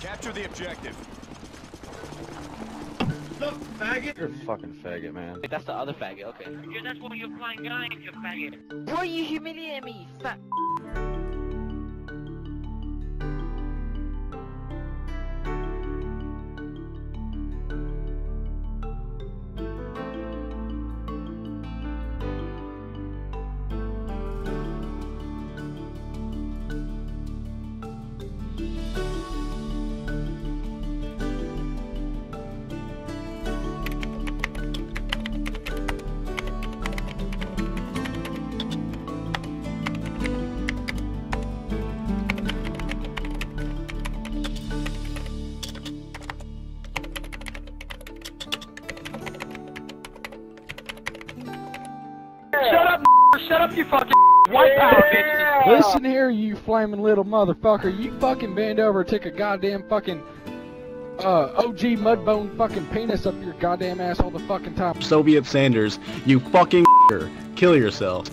Capture the objective. Look, faggot! You're a fucking faggot, man. Wait, that's the other faggot, okay. Yeah, that's what you're flying guy, you faggot. Why are you humiliating me, fat? Shut up, you fucking white power bitch! Listen here, you flaming little motherfucker. You fucking bend over and take a goddamn fucking OG mudbone fucking penis up your goddamn ass all the fucking time. Soviet Sanders, you fucking kill yourself.